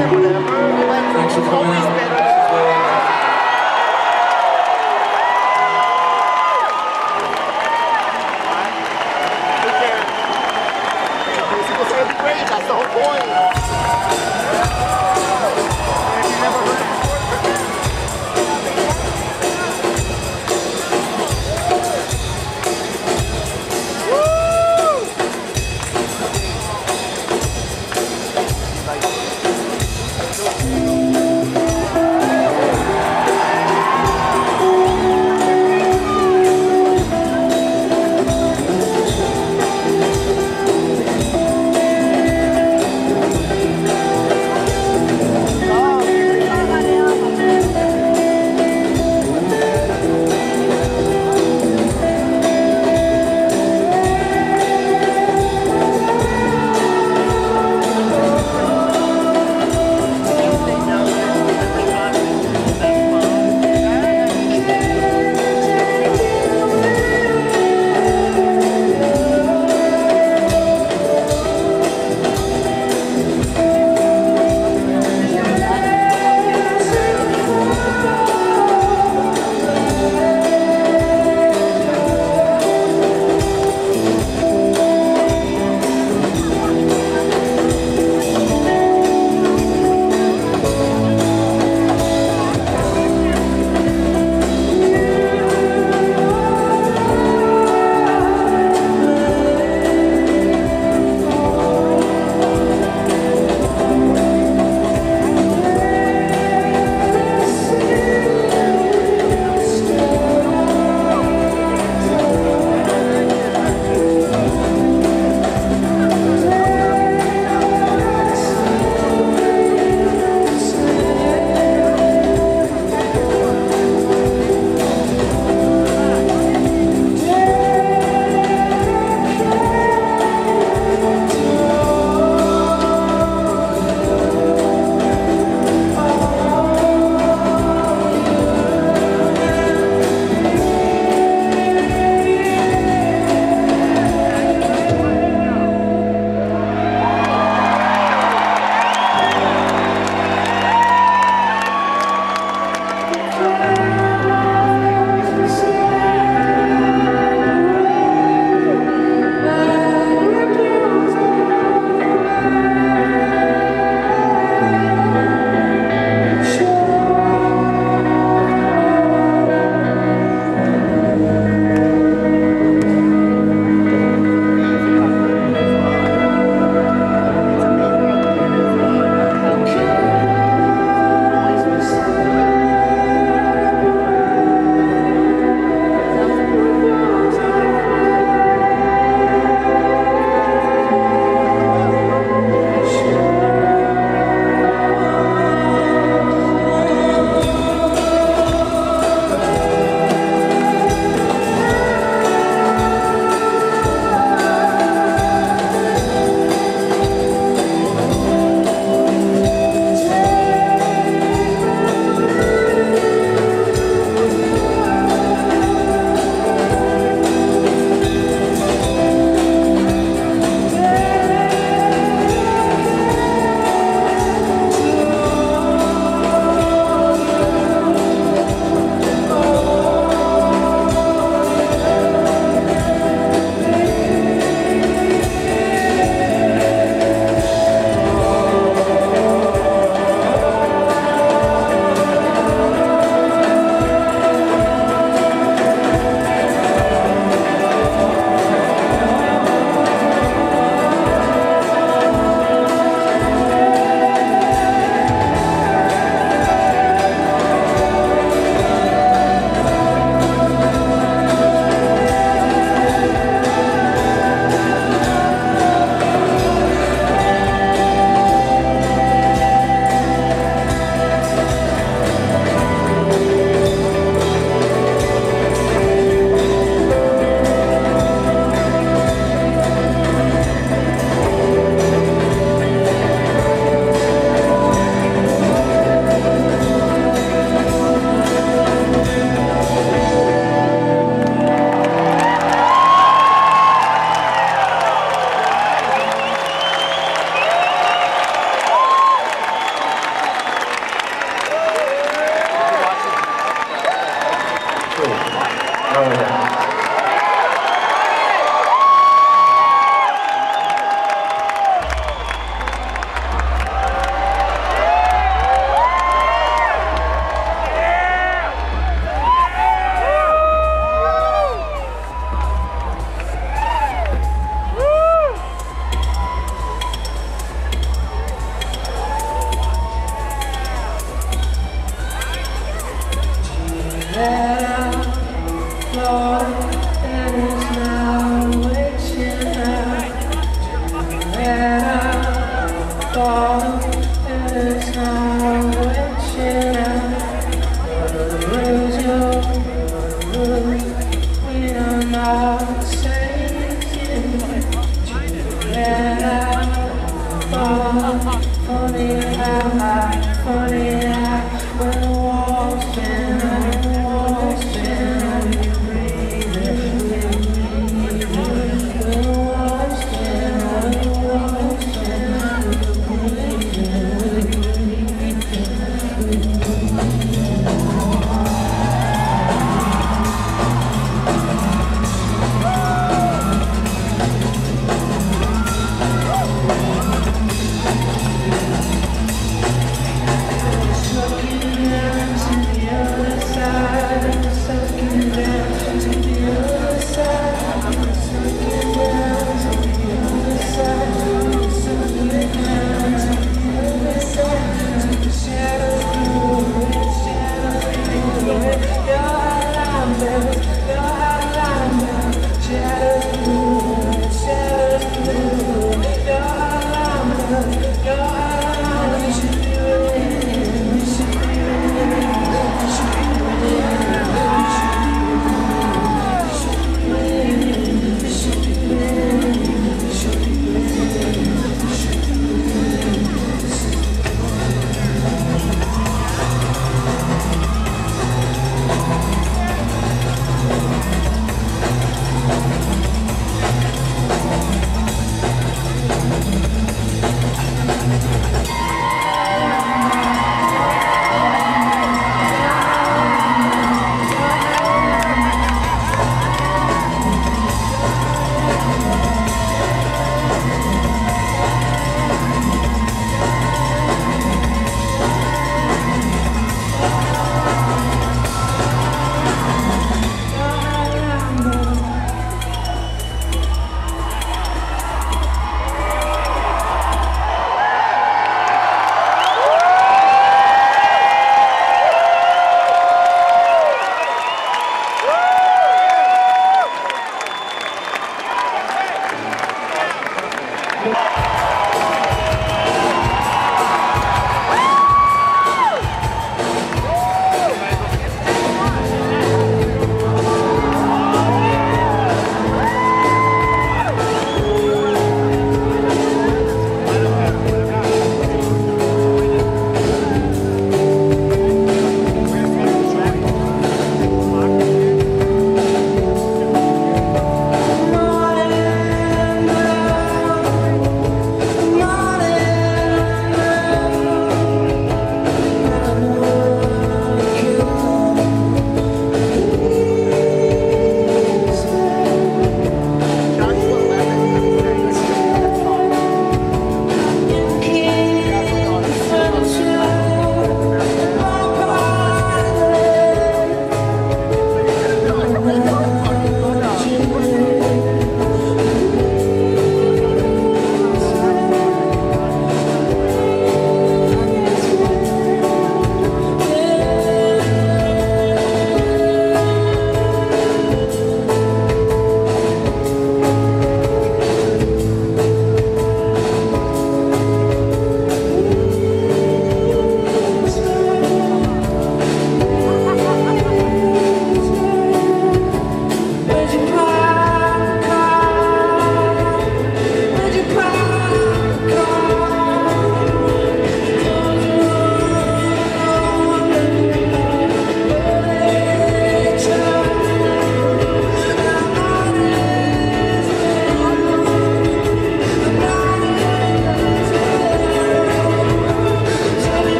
Thanks for coming out.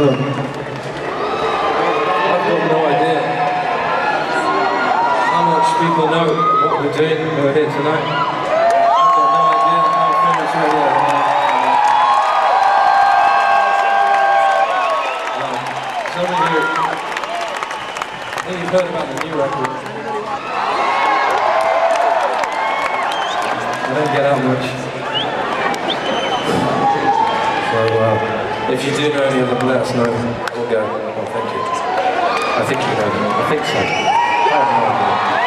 I've got no idea how much people know what we're doing when we're here tonight. I've got no idea how famous we are. Somebody who, I think you've heard about the new record. I don't get out much. If you do know any of them, let us know. We'll go. Well, thank you. I think you know them. I think so. I have no idea.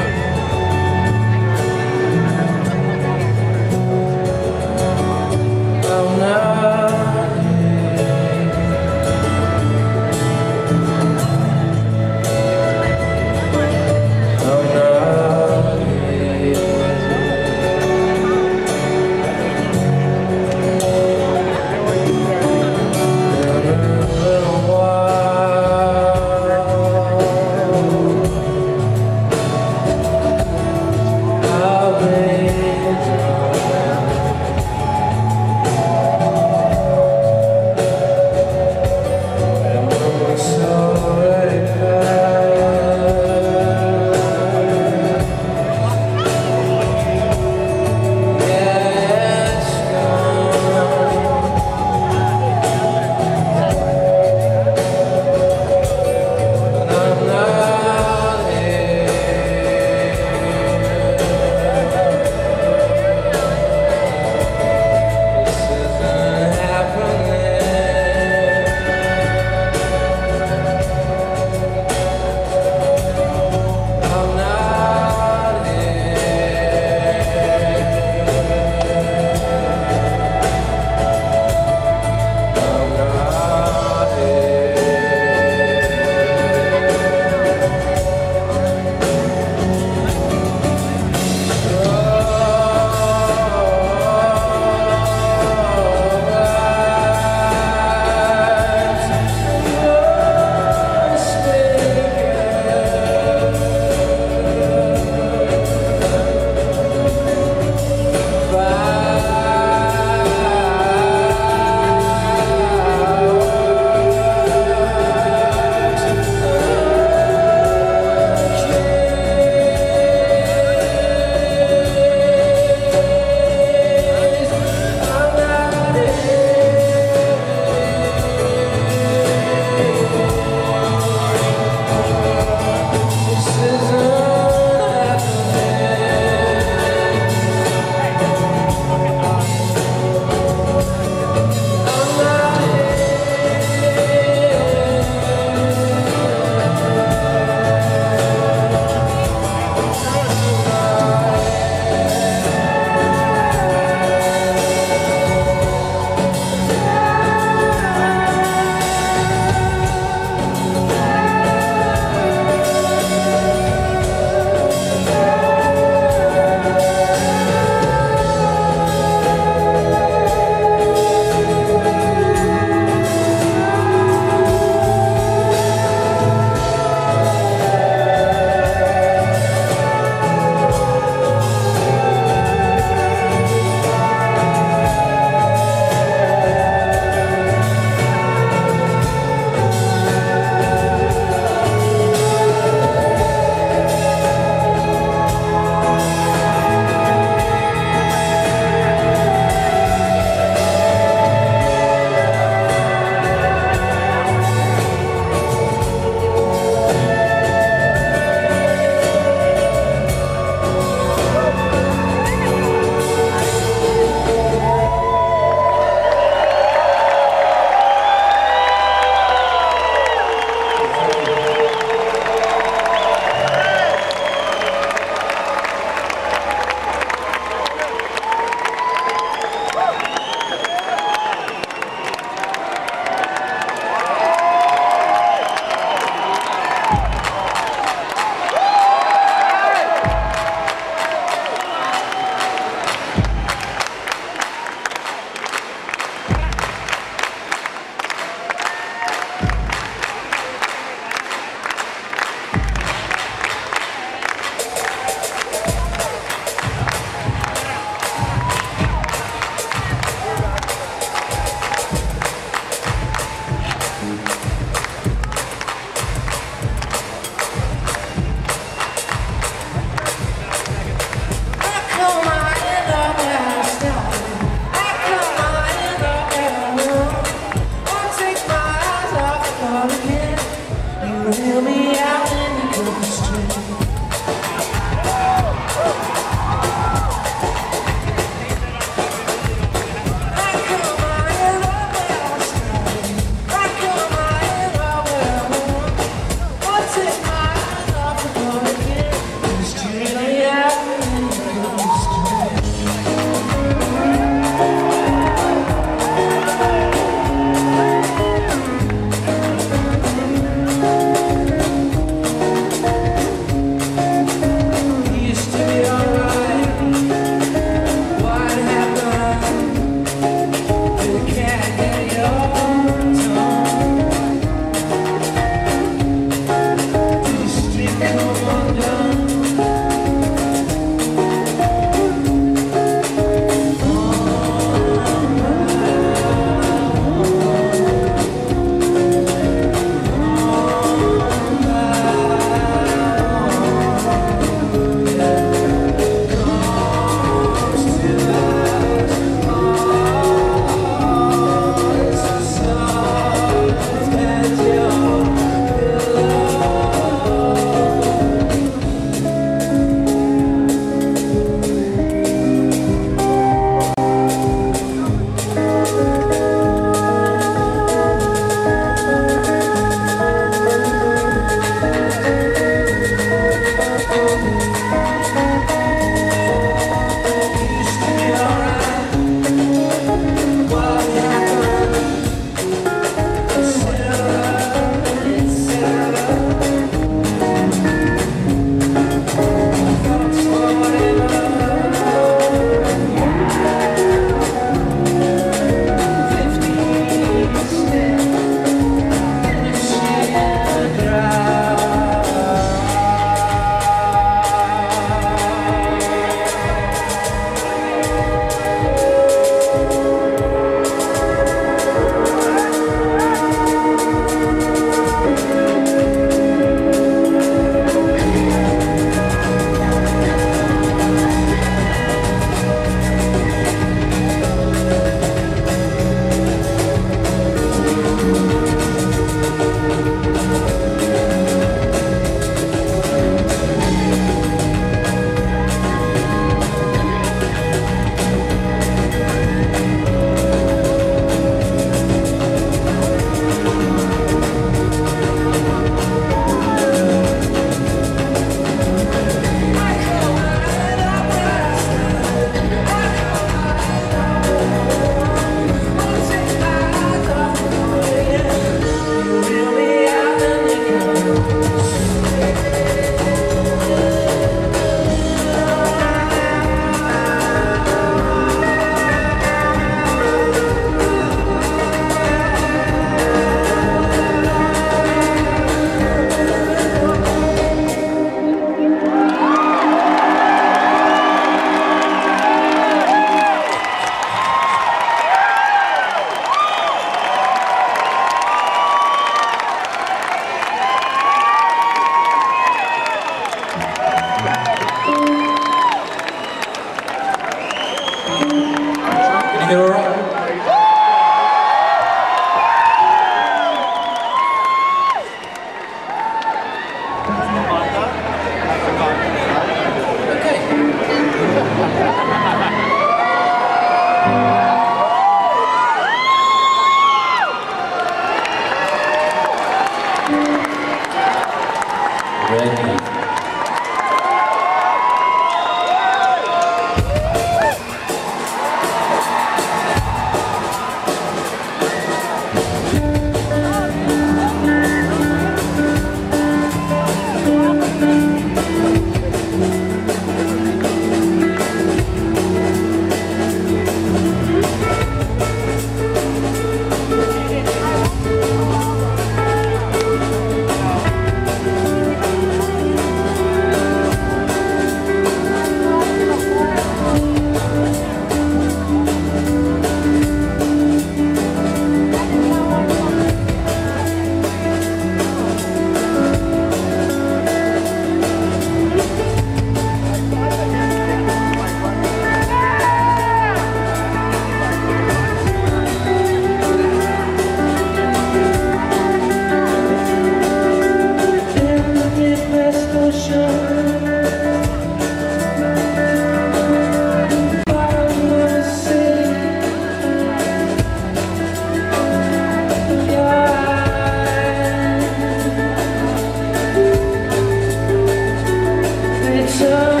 So